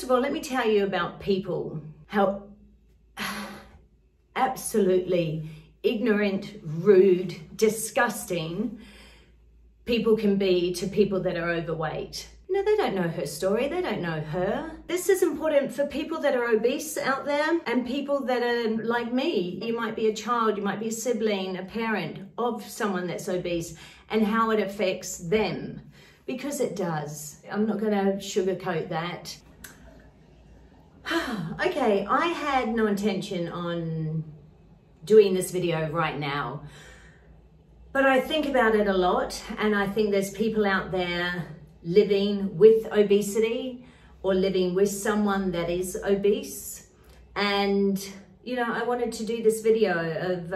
First of all, let me tell you about people, how absolutely ignorant, rude, disgusting people can be to people that are overweight. No, they don't know her story, they don't know her. This is important for people that are obese out there and people that are like me. You might be a child, you might be a sibling, a parent of someone that's obese and how it affects them, because it does. I'm not gonna sugarcoat that. Okay, I had no intention on doing this video right now, but I think about it a lot, and I think there's people out there living with obesity or living with someone that is obese. And, you know, I wanted to do this video of,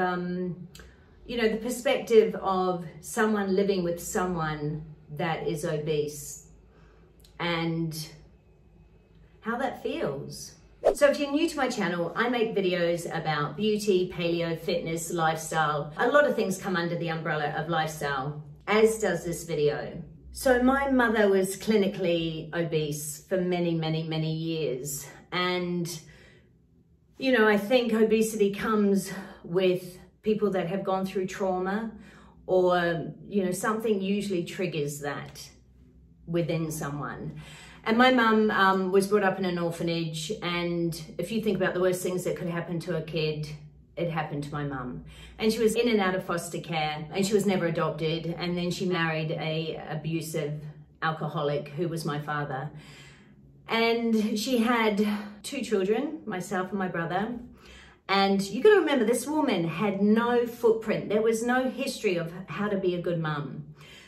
you know, the perspective of someone living with someone that is obese and how that feels. So if you're new to my channel, I make videos about beauty, paleo, fitness, lifestyle. A lot of things come under the umbrella of lifestyle, as does this video. So my mother was clinically obese for many years. And, you know, I think obesity comes with people that have gone through trauma or, you know, something usually triggers that within someone. And my mum was brought up in an orphanage. And if you think about the worst things that could happen to a kid, it happened to my mum. And she was in and out of foster care, and she was never adopted. And then she married a abusive alcoholic who was my father. And she had two children, myself and my brother. And you gotta remember, this woman had no footprint. There was no history of how to be a good mum.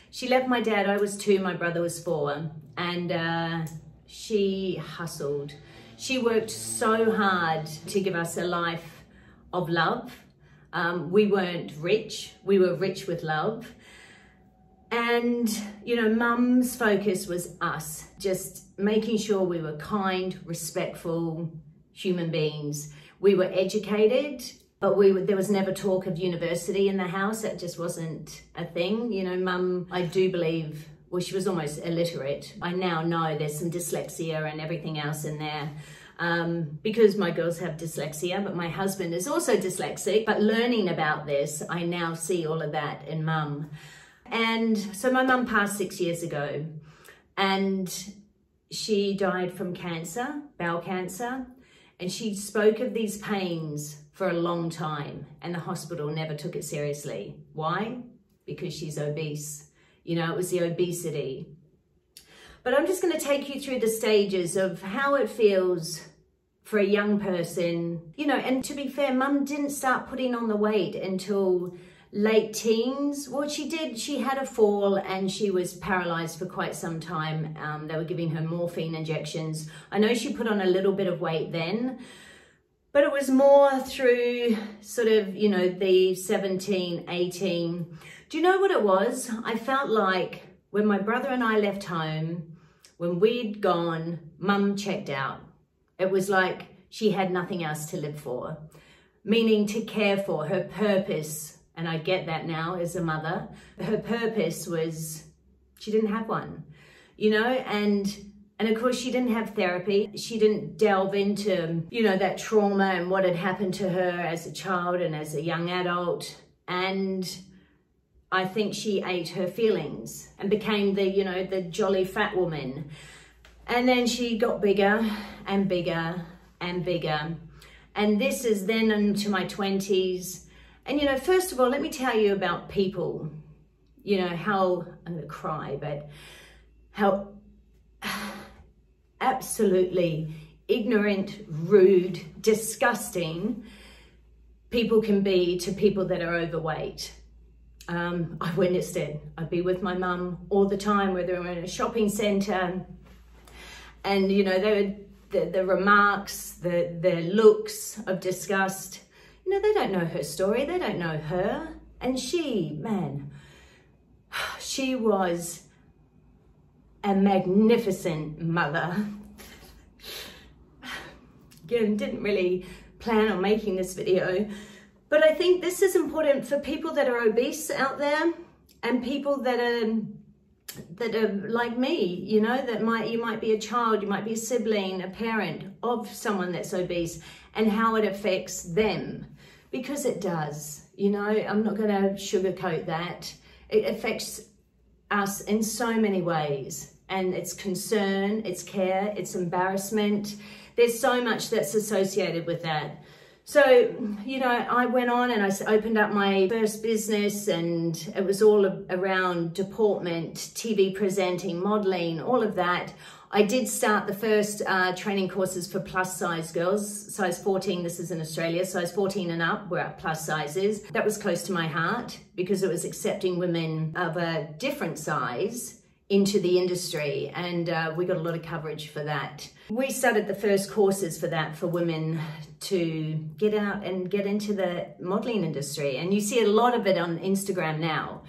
She left my dad, I was 2, my brother was 4. And she hustled. She worked so hard to give us a life of love. We weren't rich, we were rich with love. And, you know, mum's focus was us, just making sure we were kind, respectful human beings. We were educated, but there was never talk of university in the house. That just wasn't a thing. You know, mum, I do believe, well, she was almost illiterate. I now know there's some dyslexia and everything else in there. Because my girls have dyslexia, but my husband is also dyslexic. But learning about this, I now see all of that in mum. And so my mum passed 6 years ago, and she died from cancer, bowel cancer. And she spoke of these pains for a long time, and the hospital never took it seriously. Why? Because she's obese. You know, it was the obesity. But I'm just going to take you through the stages of how it feels for a young person, you know. And to be fair, mum didn't start putting on the weight until late teens. Well, she did. She had a fall and she was paralyzed for quite some time. They were giving her morphine injections. I know she put on a little bit of weight then, but it was more through sort of, you know, the 17, 18. Do you know what it was? I felt like when my brother and I left home, when we'd gone, mum checked out. It was like she had nothing else to live for, meaning to care for her purpose. And I get that now as a mother. Her purpose was, she didn't have one, you know, and of course she didn't have therapy. She didn't delve into, you know, that trauma and what had happened to her as a child and as a young adult. And I think she ate her feelings and became the, you know, the jolly fat woman. And then she got bigger and bigger and bigger. And this is then into my 20s. And, you know, first of all, let me tell you about people, you know, how, I'm gonna cry, but how absolutely ignorant, rude, disgusting people can be to people that are overweight. I witnessed it. I'd be with my mum all the time, whether we were in a shopping centre, and, you know, they would, the remarks, the looks of disgust. You know, they don't know her story, they don't know her. And she, man, she was a magnificent mother. Again, didn't really plan on making this video. But I think this is important for people that are obese out there and people that are that are like me, you know, that you might be a child, you might be a sibling, a parent of someone that's obese, and how it affects them, because it does, you know. I'm not going to sugarcoat that. It affects us in so many ways, and it's concern, it's care, it's embarrassment. There's so much that's associated with that. So, you know, I went on and I opened up my first business, and it was all around deportment, TV presenting, modeling, all of that. I did start the first training courses for plus size girls, size 14, this is in Australia, size 14 and up were plus sizes. That was close to my heart because it was accepting women of a different size into the industry, and we got a lot of coverage for that. We started the first courses for that, for women to get out and get into the modeling industry, and you see a lot of it on Instagram now.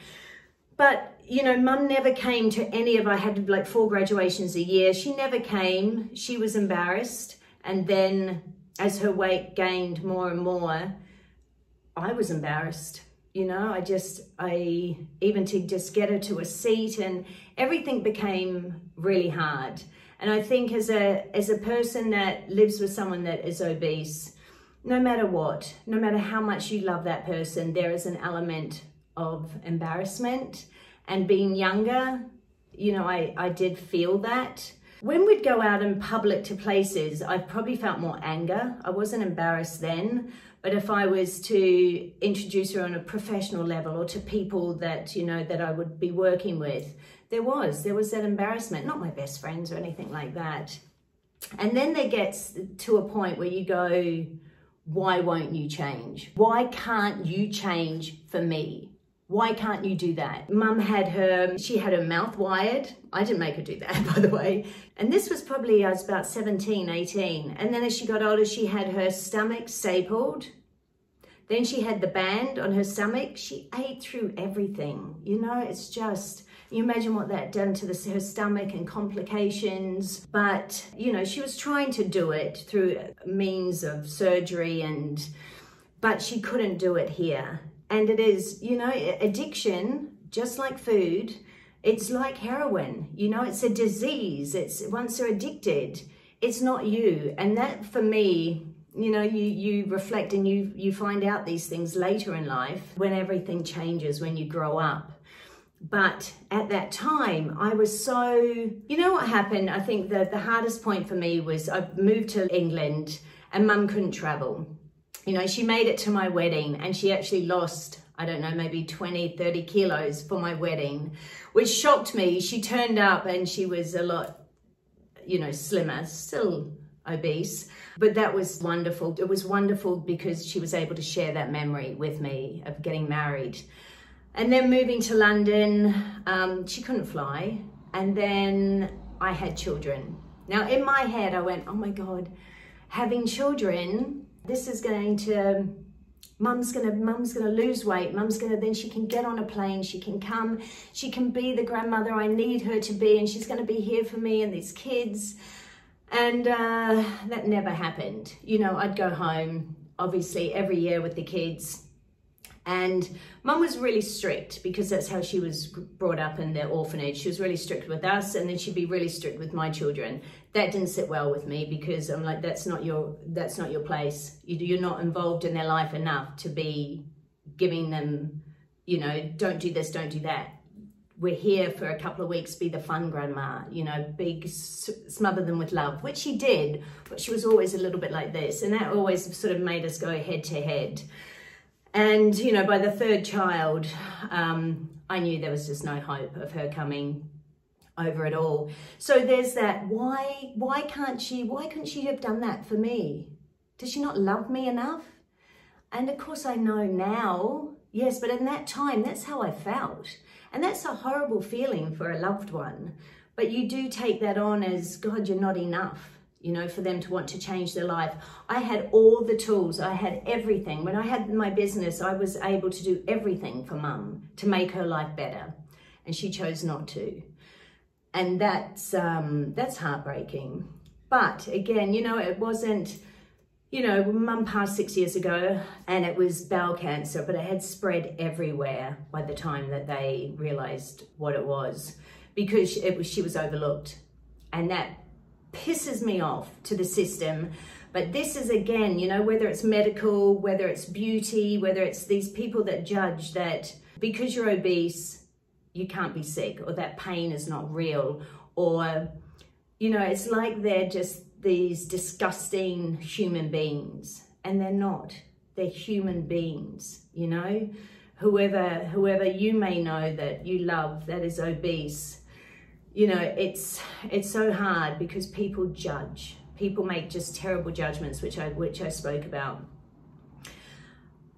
But you know, Mum never came to any of, I had like 4 graduations a year, she never came, she was embarrassed. And then as her weight gained more and more, I was embarrassed. You know, I even to just get her to a seat, and everything became really hard. And I think as a person that lives with someone that is obese, no matter what, no matter how much you love that person, there is an element of embarrassment. And being younger, you know, I did feel that. When we'd go out in public to places, I probably felt more anger. I wasn't embarrassed then, but if I was to introduce her on a professional level or to people that, you know, that I would be working with, there was that embarrassment, not my best friends or anything like that. And then there gets to a point where you go, why won't you change? Why can't you change for me? Why can't you do that? Mum had she had her mouth wired. I didn't make her do that, by the way. And this was probably, I was about 17, 18. And then as she got older, she had her stomach stapled. Then she had the band on her stomach. She ate through everything. You know, it's just, you imagine what that done to her stomach and complications. But, you know, she was trying to do it through means of surgery, but she couldn't do it here. And it is, you know, addiction, just like food, it's like heroin, you know, it's a disease. It's, once you're addicted, it's not you. And that for me, you know, you reflect and you find out these things later in life when everything changes, when you grow up. But at that time, I was so, you know what happened? I think that the hardest point for me was I moved to England and Mum couldn't travel. You know, she made it to my wedding and she actually lost, I don't know, maybe 20, 30 kilos for my wedding, which shocked me. She turned up and she was a lot, you know, slimmer, still obese, but that was wonderful. It was wonderful because she was able to share that memory with me of getting married. And then moving to London, she couldn't fly. And then I had children. Now in my head, I went, oh my God, having children, this is going to, Mum's gonna lose weight. Then she can get on a plane, she can come, she can be the grandmother I need her to be, and she's gonna be here for me and these kids. And that never happened. You know, I'd go home, obviously, every year with the kids. And Mum was really strict because that's how she was brought up in the orphanage. She was really strict with us, and then she'd be really strict with my children. That didn't sit well with me because I'm like, that's not your place. You're not involved in their life enough to be giving them, you know, don't do this, don't do that. We're here for a couple of weeks, be the fun grandma, you know, smother them with love, which she did, but she was always a little bit like this. And that always sort of made us go head to head. And, you know, by the third child, I knew there was just no hope of her coming over at all. So there's that, why couldn't she have done that for me? Does she not love me enough? And of course I know now, yes, but in that time, that's how I felt. And that's a horrible feeling for a loved one. But you do take that on as, God, you're not enough, you know, for them to want to change their life. I had all the tools, I had everything. When I had my business, I was able to do everything for Mum to make her life better. And she chose not to. And that's heartbreaking. But again, you know, it wasn't, you know, Mum passed 6 years ago and it was bowel cancer, but it had spread everywhere by the time that they realized what it was. because she was overlooked. And that pisses me off to the system. But this is, again, you know, whether it's medical, whether it's beauty, whether it's these people that judge that because you're obese, you can't be sick, or that pain is not real, or, you know, it's like they're just these disgusting human beings, and they're not. They're human beings, you know? Whoever you may know that you love that is obese, you know, it's so hard because people judge. People make just terrible judgments, which I spoke about.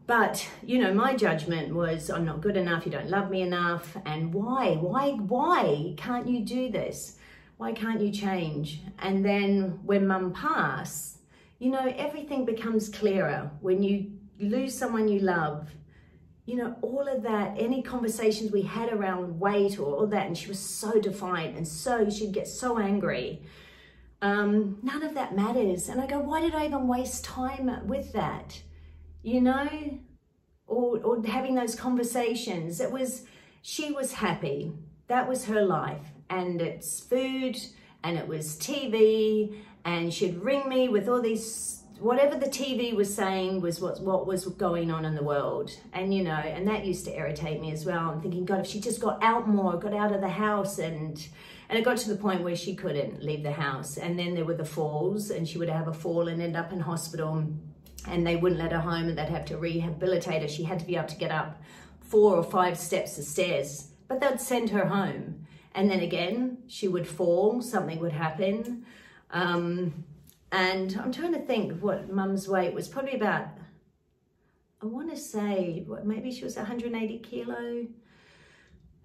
But, you know, my judgment was, I'm not good enough, you don't love me enough, and why can't you do this? Why can't you change? And then when Mum passed, you know, everything becomes clearer. When you lose someone you love, you know, all of that, any conversations we had around weight or all that, and she was so defiant and so, she'd get so angry. None of that matters. And I go, why did I even waste time with that? You know, or having those conversations. It was, she was happy. That was her life. And it's food, and it was TV, and she'd ring me with all these, whatever the TV was saying was what was going on in the world. And, you know, and that used to irritate me as well. I'm thinking, God, if she just got out more, got out of the house. And it got to the point where she couldn't leave the house. And then there were the falls, and she would have a fall and end up in hospital, and they wouldn't let her home, and they'd have to rehabilitate her. She had to be able to get up 4 or 5 steps of stairs, but they'd send her home. And then again, she would fall, something would happen. And I'm trying to think of what Mum's weight was, probably about, I want to say, what, maybe she was 180 kilo.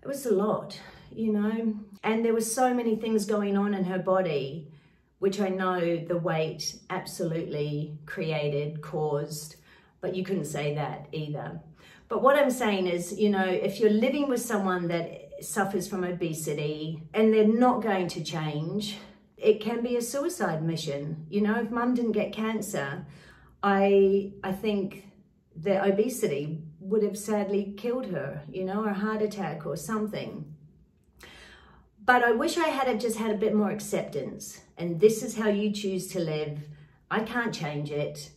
It was a lot, you know. And there were so many things going on in her body, which I know the weight absolutely created, caused, but you couldn't say that either. But what I'm saying is, you know, if you're living with someone that suffers from obesity and they're not going to change, it can be a suicide mission. You know, if Mum didn't get cancer, I think the obesity would have sadly killed her, you know, or a heart attack or something. But I wish I had just had a bit more acceptance. And this is how you choose to live. I can't change it.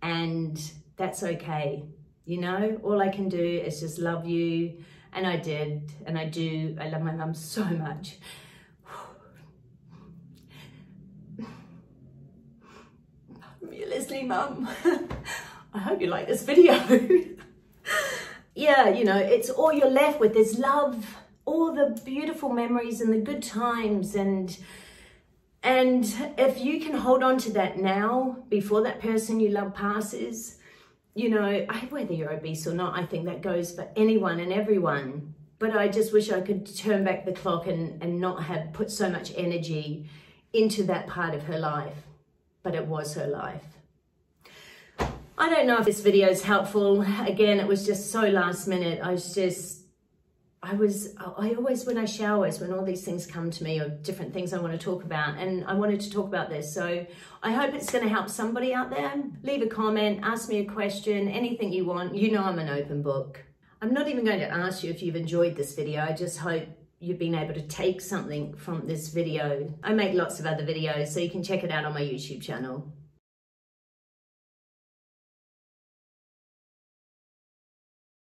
And that's okay. You know, all I can do is just love you. And I did. And I do. I love my Mum so much. You're listening, Mum. I hope you like this video. Yeah, you know, it's all you're left with is love, all the beautiful memories and the good times. And if you can hold on to that now, before that person you love passes, you know, whether you're obese or not, I think that goes for anyone and everyone. But I just wish I could turn back the clock and not have put so much energy into that part of her life. But it was her life. I don't know if this video is helpful. Again, it was just so last minute. I always, when I shower, is when all these things come to me, or different things I want to talk about, and I wanted to talk about this. So I hope it's going to help somebody out there. Leave a comment, ask me a question, anything you want. You know I'm an open book. I'm not even going to ask you if you've enjoyed this video. I just hope you've been able to take something from this video. I make lots of other videos, so you can check it out on my YouTube channel.